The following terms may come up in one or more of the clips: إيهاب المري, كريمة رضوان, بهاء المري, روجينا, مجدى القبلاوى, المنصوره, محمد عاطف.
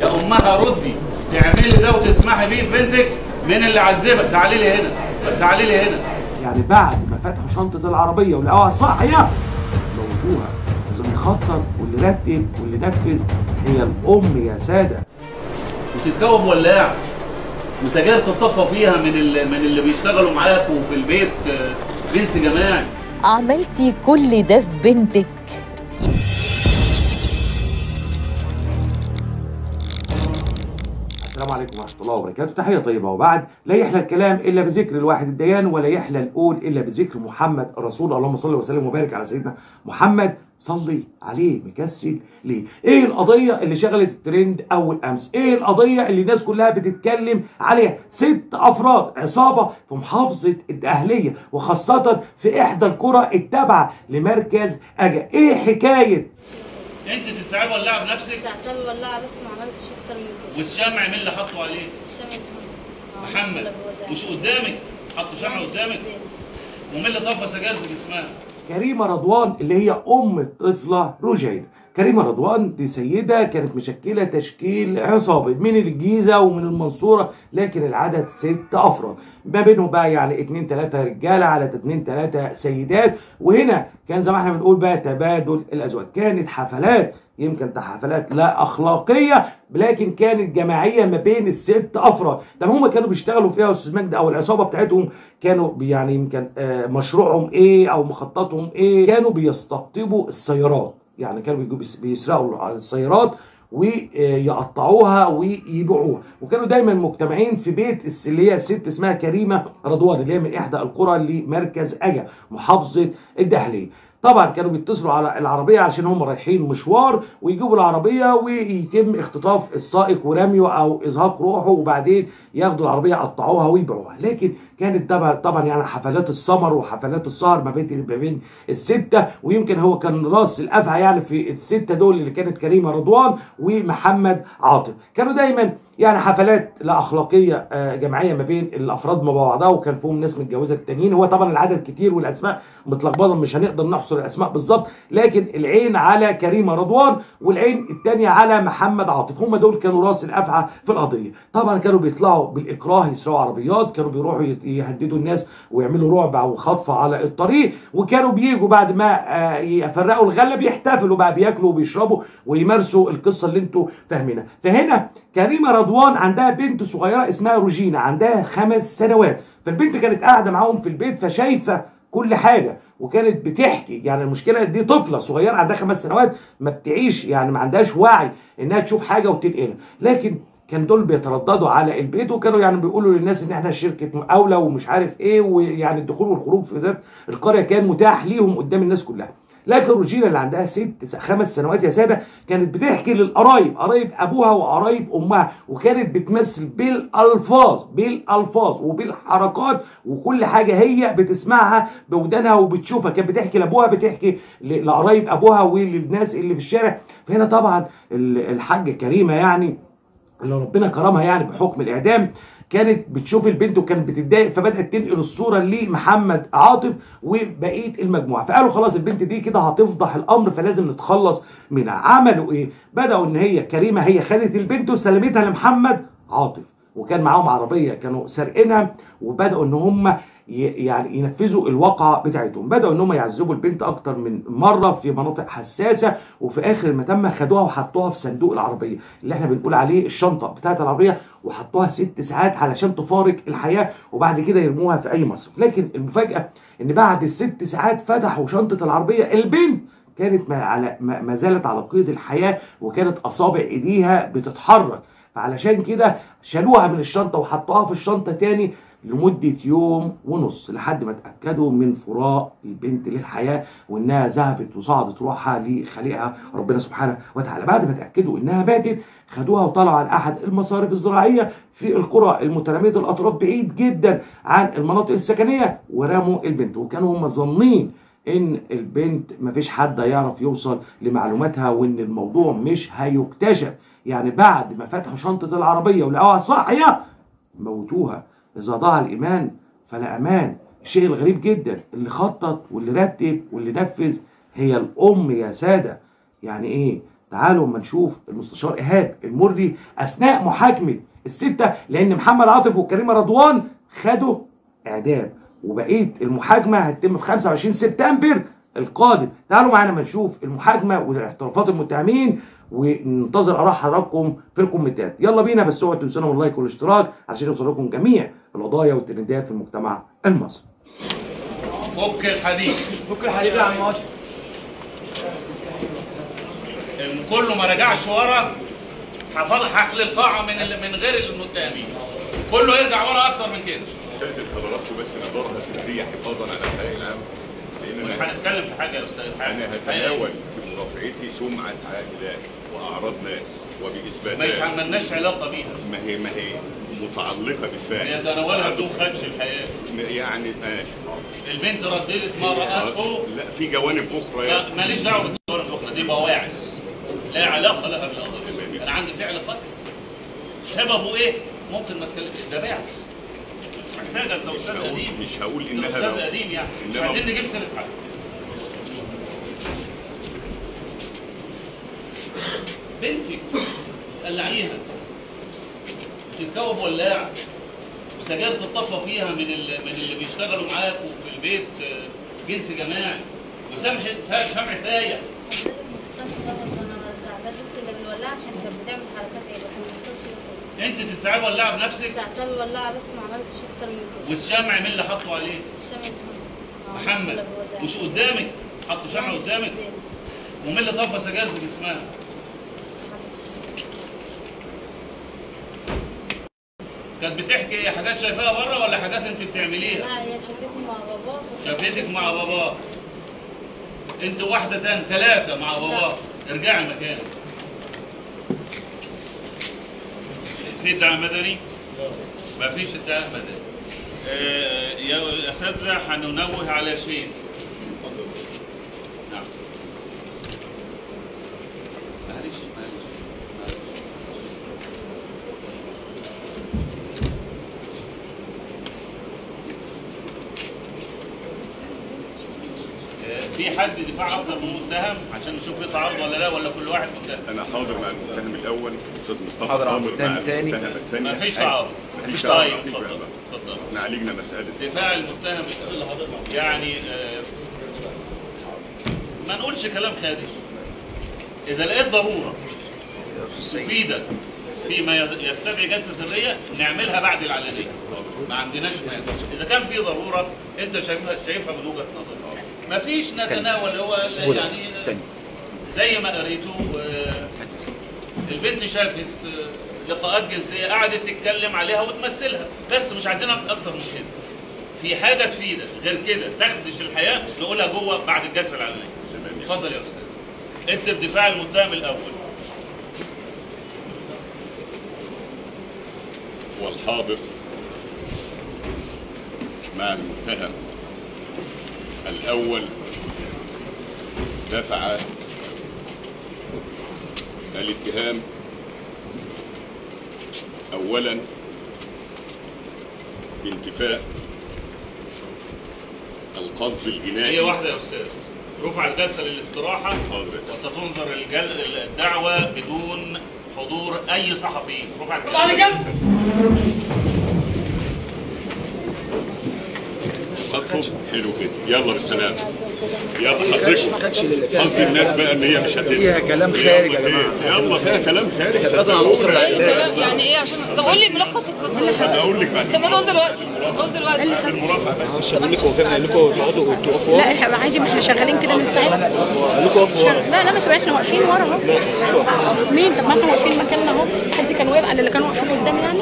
يا امها ردي تعملي ده وتسمحي بيه لبنتك من اللي عذبك. تعالي لي هنا، تعالي لي هنا. يعني بعد ما فتحوا شنطه العربيه ولقوها صاحيه موتوها. اللي خطط واللي رتب واللي نفذ هي الام يا ساده. بتتكوب ولاعه وسجاير تطفى فيها من اللي بيشتغلوا معاكوا في البيت، جنس جماعي. عملتي كل ده في بنتك. السلام عليكم ورحمه الله وبركاته، تحيه طيبه. وبعد، لا يحلى الكلام الا بذكر الواحد الديان، ولا يحلى القول الا بذكر محمد الرسول. اللهم صل وسلم وبارك على سيدنا محمد. صلي عليه. مكسل ليه؟ ايه القضيه اللي شغلت الترند اول امس؟ ايه القضيه اللي الناس كلها بتتكلم عليها؟ 6 افراد عصابه في محافظه الدقهليه، وخاصه في احدى القرى التابعه لمركز اجا. ايه حكايه؟ انت تتسعبي ولاعه بنفسك؟ تعتبي ولاعه بس ما عملتش اكتر من كده. والشمع مين اللي حاطه عليه؟ الشمع محمد. مش قدامك، حط شمع قدامك. ومين اللي طفى سجاير في جسمها؟ كريمة رضوان اللي هي أم الطفلة روجينا. كريمة رضوان دي سيدة كانت مشكلة تشكيل عصابة من الجيزة ومن المنصورة، لكن العدد 6 أفراد، ما بينهم بقى يعني 2-3 رجالة على 2-3 سيدات. وهنا كان زي ما احنا بنقول بقى تبادل الأزواج. كانت حفلات، يمكن حفلات لا أخلاقية، لكن كانت جماعية ما بين ال6 أفراد. طب هما كانوا بيشتغلوا فيها يا أستاذ مجدي، أو العصابة بتاعتهم كانوا يعني يمكن مشروعهم إيه أو مخططهم إيه؟ كانوا بيستقطبوا السيارات، يعني كانوا بيسرقوا السيارات ويقطعوها ويبيعوها. وكانوا دايما مجتمعين في بيت اللي هي الست اسمها كريمة رضوان، اللي هي من إحدى القرى اللي مركز أجا محافظة الدقهلية. طبعا كانوا بيتصلوا على العربيه علشان هم رايحين مشوار، ويجيبوا العربيه ويتم اختطاف السائق ورميه او ازهاق روحه، وبعدين ياخدوا العربيه يقطعوها ويبيعوها. لكن كانت طبعا يعني حفلات السمر وحفلات السهر ما بين ال6، ويمكن هو كان راس الافعى يعني في ال6 دول اللي كانت كريمه رضوان ومحمد عاطف. كانوا دايما يعني حفلات لا اخلاقيه جماعيه ما بين الافراد مع بعضها، وكان فيهم ناس متجوزه التانيين. هو طبعا العدد كتير والاسماء متلخبطه، مش هنقدر نحصر الاسماء بالظبط، لكن العين على كريمه رضوان والعين الثانيه على محمد عاطف. هم دول كانوا راس الافعى في القضيه. طبعا كانوا بيطلعوا بالاكراه يسرقوا عربيات، كانوا بيروحوا يهددوا الناس ويعملوا رعب او خطف على الطريق، وكانوا بييجوا بعد ما يفرقوا الغله بيحتفلوا بقى، بياكلوا وبيشربوا ويمارسوا القصه اللي انتوا فاهمينها. فهنا كريمة رضوان عندها بنت صغيرة اسمها روجينا، عندها 5 سنوات. فالبنت كانت قاعدة معاهم في البيت فشايفة كل حاجة، وكانت بتحكي. يعني المشكلة دي طفلة صغيرة عندها 5 سنوات، ما بتعيش يعني ما عندهاش وعي انها تشوف حاجة وتنقلها. لكن كان دول بيترددوا على البيت، وكانوا يعني بيقولوا للناس ان احنا شركه مقاوله ومش عارف ايه، ويعني الدخول والخروج في ذات القريه كان متاح ليهم قدام الناس كلها. لكن روجينا اللي عندها 5 سنوات يا ساده كانت بتحكي للقرايب، قرايب ابوها وقرايب امها، وكانت بتمثل بالالفاظ وبالحركات وكل حاجه هي بتسمعها بودانها وبتشوفها. كانت بتحكي لابوها، بتحكي لقرايب ابوها وللناس اللي في الشارع. فهنا طبعا الحاجه كريمه يعني اللي ربنا كرمها يعني بحكم الاعدام، كانت بتشوف البنت وكانت بتتضايق، فبدات تنقل الصوره لمحمد عاطف وبقيه المجموعه. فقالوا خلاص البنت دي كده هتفضح الامر، فلازم نتخلص منها. عملوا ايه؟ بداوا ان هي كريمه هي خدت البنت وسلمتها لمحمد عاطف، وكان معاهم عربيه كانوا سارقينها، وبداوا ان هم يعني ينفذوا الواقعه بتاعتهم. بداوا ان هم يعذبوا البنت اكتر من مره في مناطق حساسه، وفي اخر ما تم خدوها وحطوها في صندوق العربيه اللي احنا بنقول عليه الشنطه بتاعت العربيه، وحطوها 6 ساعات علشان تفارق الحياه، وبعد كده يرموها في اي مصرف. لكن المفاجاه ان بعد ال6 ساعات فتحوا شنطه العربيه، البنت كانت ما زالت على قيد الحياه، وكانت اصابع ايديها بتتحرك. فعلشان كده شالوها من الشنطه وحطوها في الشنطه تاني لمدة 1.5 يوم لحد ما اتأكدوا من فراق البنت للحياة، وانها ذهبت وصعدت روحها لخالقها ربنا سبحانه وتعالى. بعد ما اتأكدوا انها ماتت خدوها وطلعوا عن احد المصارف الزراعية في القرى المترامية الاطراف بعيد جدا عن المناطق السكنية، ورموا البنت. وكانوا هم ظانين ان البنت مفيش حد هيعرف يوصل لمعلوماتها، وان الموضوع مش هيكتشف. يعني بعد ما فتحوا شنطة العربية ولقوها صاحية موتوها. إذا ضاع الإيمان فلا أمان. الشيء الغريب جدا اللي خطط واللي رتب واللي نفذ هي الأم يا سادة. يعني إيه؟ تعالوا اما نشوف المستشار إيهاب المري أثناء محاكمة الستة، لأن محمد عاطف وكريمة رضوان خدوا إعدام وبقية المحاكمة هتتم في 25 سبتمبر القادم. تعالوا معانا ما نشوف المحاكمة واعترافات المتهمين وننتظر آراء حضراتكم في الكومنتات. يلا بينا، بس اوعوا تنسونا اللايك والاشتراك عشان يوصل لكم جميع القضايا والترندات في المجتمع المصري. فك الحديد، فك الحديد يا عم اشرف، كله ما رجعش ورا، هخلي القاعة من غير المتهمين، كله يرجع ورا أكتر من كده. شايف القرارات بس نظرها سرية حفاظا على الحياة العامة. مش هنتكلم في حاجة يا أستاذ حاج. أنا هتناول في مرافعتي سمعة عادلة وأعراض ناس وبإثباتات. ما لناش علاقة بيها. ما هي متعلقة بالفعل. هي تناولها بدون خدش الحقيقة. يعني ماشي. البنت رددت مرة أخو. لا في جوانب أخرى يعني. ماليش دعوة بالجوانب الأخرى دي، بواعث. لا علاقة لها بالقضية. أنا عندي فعل قتل. سببه إيه؟ ممكن ما أتكلمش، ده باعث. محتاجة أنت أستاذ قديم. مش هقول إنها أستاذ قديم يعني. مش عايزين نجيب سيرة حد. بنتي قلعيها بتتكوف ولاعة، وسجاير الطفلة فيها من اللي بيشتغلوا معاك وفي البيت جنس جماعي، وسمع شمع سايح. انت تتساعب ولاعه بنفسك؟ تعتبر ولاعه بس ما عملتش اكتر من كده. والشمع مين اللي حطه عليه؟ الشمع محمد، مش قدامك، حط شمع قدامك. ومين اللي طفى سجاير في جسمها؟ كانت بتحكي حاجات شايفاها بره ولا حاجات انت بتعمليها؟ لا هي شافتني مع باباها. شافتك مع باباها. انت واحده تاني، ثلاثه مع باباها، ارجعي مكانك. في ادعاء مدني؟ لا مفيش ادعاء مدني. يا اساتذه هننوه على شيء. نعم. معلش. في حد دفاع اكتر من متهم عشان نشوف في تعارض ولا لا، ولا كل واحد متهم؟ انا حاضر مع المتهم الاول استاذ مصطفى، حاضر مع المتهم الثاني. مفيش تعارض. مفيش تعارض. اتفضل اتفضل. احنا عالجنا مساله دفاع المتهم يعني ما نقولش كلام خادش. اذا لقيت ضروره مفيده فيما يستدعي جلسه سريه نعملها بعد العلنيه، ما عندناش مانع. اذا كان في ضروره انت شايفها من وجهه نظرك. مفيش نتناول، هو يعني زي ما قريته البنت شافت لقاءات جنسيه قعدت تتكلم عليها وتمثلها، بس مش عايزين اكتر من كده. في حاجه تفيدك غير كده تخدش الحياه نقولها جوه بعد الجلسه العلنيه. اتفضل يا استاذ. اكتب دفاع المتهم الاول. والحاضر مع المتهم الأول دفع الاتهام أولا بانتفاء القصد الجنائي. هي واحدة يا أستاذ. رفع الجلسة للاستراحة وستنظر الدعوة بدون حضور أي صحفي. رفع الجلسة. حلو كده، يلا بالسلامه. يلا حضرتك قصدي الناس بقى ان هي مش هتنزل فيها كلام خارج يا جماعه. يلا فيها كلام خارج يعني ايه؟ عشان قول لي ملخص القصه. انا اقول لك بعد كده. طب انا قول دلوقتي المرافعه بس هقول لك. هو كان قال لكم اقعدوا توقفوا؟ لا عادي، ما احنا شغالين كده من ساعتها. قال لكم اقفوا ورا؟ لا مش احنا واقفين ورا اهو. مين؟ طب ما احنا واقفين مكاننا اهو. حد كان واقف على اللي كانوا واقفين قدامي يعني؟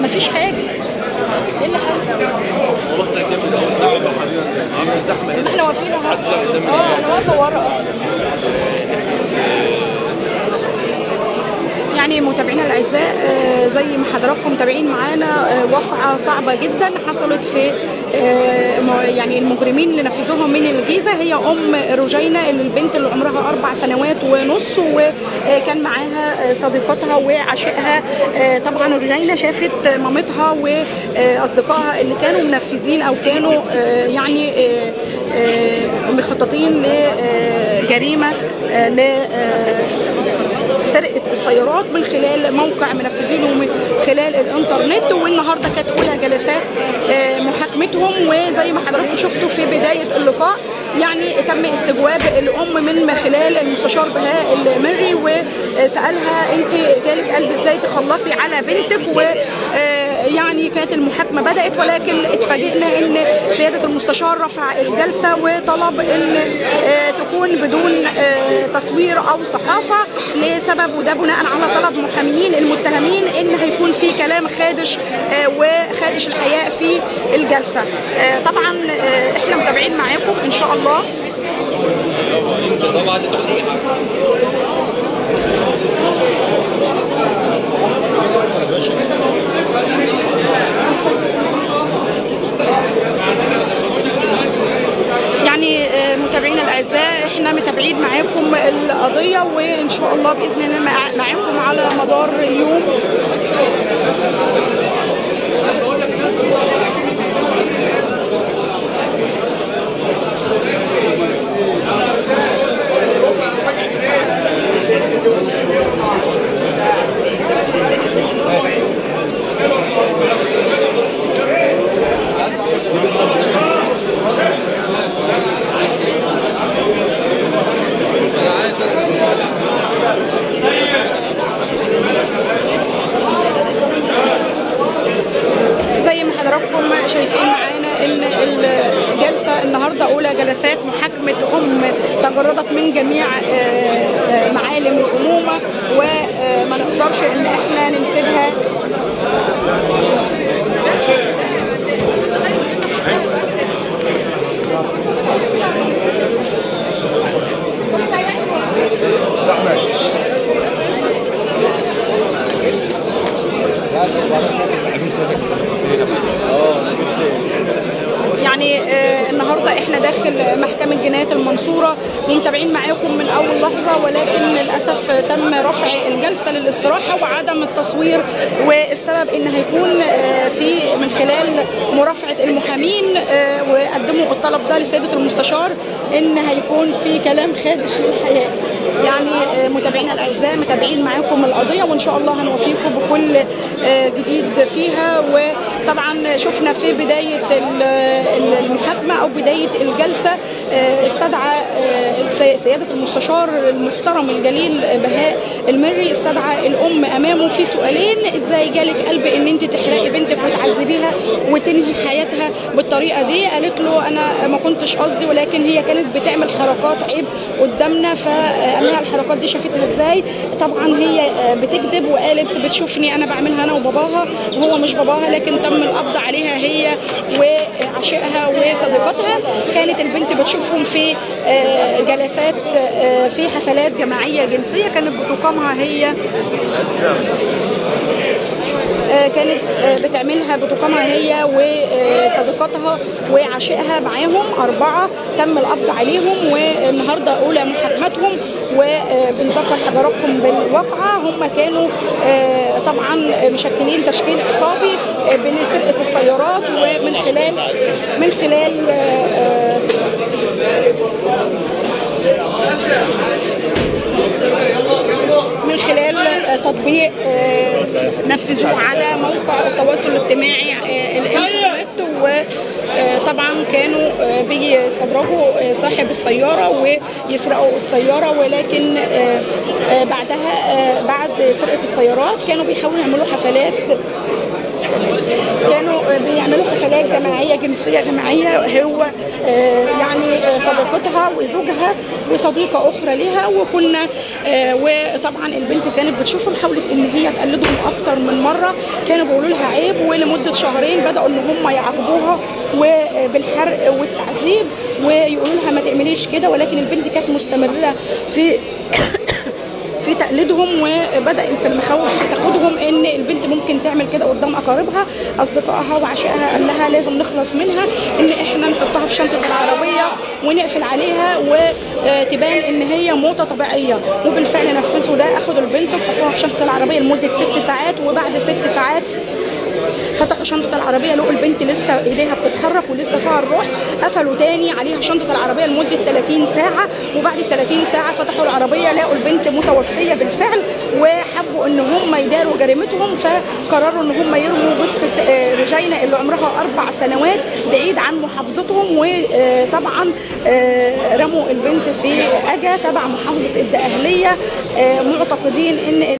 مفيش حاجه. ايه اللي حصل؟ بص يا كريم الاول تعب يا حبيبي، عامل زحمه هنا. احنا واقفين اهو. انا واقفه ورا يعني. متابعينا الاعزاء، زي ما حضراتكم متابعين معانا، واقعه صعبه جدا حصلت في يعني المجرمين اللي نفذوها من الجيزه هي ام روجينا، اللي البنت اللي عمرها 4 سنوات ونص، وكان معاها صديقتها وعشيقها. طبعا روجينا شافت مامتها واصدقائها اللي كانوا منفذين او كانوا يعني مخططين لجريمه سرقة السيارات من خلال موقع منفذينه من خلال الانترنت. والنهارده كانت اولى جلسات محاكمتهم، وزي ما حضراتكم شفتوا في بدايه اللقاء يعني تم استجواب الام من خلال المستشار بهاء المري، وسالها انت جالك قلب ازاي تخلصي على بنتك. ويعني كانت المحاكمه بدات، ولكن اتفاجئنا ان سياده المستشار رفع الجلسه وطلب ان تكون بدون تصوير او صحافه لسبب، وده بناء على طلب محاميين المتهمين ان هيكون في كلام خادش وخادش الحياء في الجلسه. طبعا احنا متابعين معاكم ان شاء الله. يعني متابعينا الاعزاء احنا متابعين معاكم القضيه، وان شاء الله باذن الله معاكم على مدار اليوم. زي ما حضراتكم شايفين معانا ان الجلسه النهارده اولى جلسات محاكمه ام تجردت من جميع معالم الامومه، وما نقدرش ان احنا ننسبها. يعني النهارده احنا داخل محكمه جنايات المنصوره ومتابعين معاكم من اول لحظه، ولكن للاسف تم رفع الجلسه للاستراحه وعدم التصوير، والسبب ان هيكون في من خلال مرافعه المحامين وقدموا الطلب ده لسياده المستشار ان هيكون في كلام خادش للحياء. يعني متابعينا الاعزاء متابعين معاكم القضيه، وان شاء الله هنوفيكم بكل جديد فيها. وطبعا شفنا في بدايه المحاكمه او بدايه الجلسه استدعى سياده المستشار المحترم الجليل بهاء المري، استدعى الام امامه في سؤالين: ازاي جالك قلب ان انت تحرقي بنتك وتعذبيها وتنهي حياتها بالطريقه دي؟ قالت له انا ما كنتش قصدي، ولكن هي كانت بتعمل حركات عيب قدامنا، فقال لها الحركات دي شافتها ازاي؟ طبعا هي بتكذب وقالت بتشوفني انا بعملها انا وباباها، وهو مش باباها، لكن تم القبض عليها هي وعشيقها وصديقتها. كانت البنت بتشوفهم في جلسات في حفلات جماعيه جنسيه كانت بتقامها هي، كانت بتعملها بتقامها هي وصديقتها وعشيقها معاهم 4. تم القبض عليهم، والنهارده اولى محاكمتهم. وبنذكر حضراتكم بالواقعه، هم كانوا طبعا مشكلين تشكيل عصابي بسرقه السيارات، ومن خلال من خلال تطبيق نفذوه على موقع التواصل الاجتماعي الانترنت. وطبعا كانوا بيستدرجوا صاحب السياره ويسرقوا السياره، ولكن بعدها بعد سرقه السيارات كانوا بيحاولوا يعملوا حفلات، كانوا بيعملوا حفلات جماعيه جنسيه جماعيه هو يعني صديقتها وزوجها وصديقه اخرى لها. وطبعا البنت كانت بتشوفهم، حاولت ان هي تقلدهم اكتر من مره، كانوا بيقولوا لها عيب، ولمده 2 شهرين بداوا ان هم يعاقبوها وبالحرق والتعذيب ويقولوا لها ما تعمليش كده، ولكن البنت كانت مستمره في في تقليدهم، وبدات المخاوف تاخدهم ان البنت ممكن تعمل كده قدام اقاربها اصدقائها وعشائها. قال لها لازم نخلص منها، ان احنا نحطها في شنطه العربيه ونقفل عليها وتبان ان هي موته طبيعيه. وبالفعل نفذوا ده، اخدوا البنت وحطوها في شنطه العربيه لمده 6 ساعات، وبعد 6 ساعات فتحوا شنطه العربيه لقوا البنت لسه ايديها بتتحرك ولسه فيها الروح، قفلوا تاني عليها شنطه العربيه لمده 30 ساعه، وبعد 30 ساعه فتحوا العربيه لقوا البنت متوفيه بالفعل. وحبوا ان هم يداروا جريمتهم فقرروا ان هم يرموا جثه روجينا اللي عمرها 4 سنوات بعيد عن محافظتهم. وطبعا رموا البنت في اجا تبع محافظه الدقهليه، معتقدين ان